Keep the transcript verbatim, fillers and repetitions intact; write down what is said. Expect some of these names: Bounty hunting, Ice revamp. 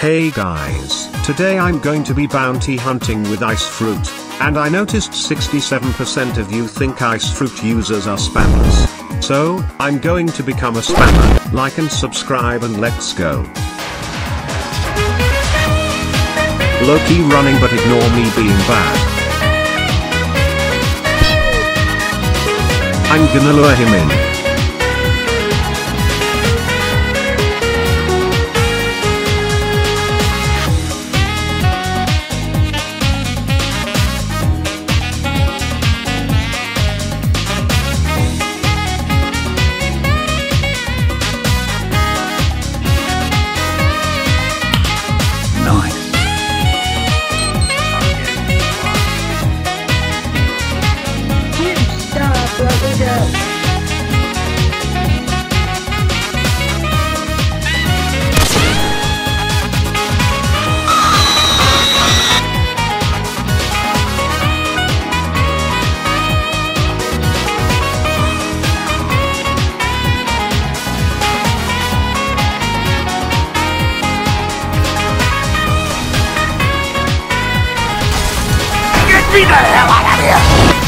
Hey guys, today I'm going to be bounty hunting with ice fruit, and I noticed sixty-seven percent of you think ice fruit users are spammers. So, I'm going to become a spammer. Like and subscribe and let's go. Low-key running but ignore me being bad. I'm gonna lure him in. Nice. Get me the hell out of here!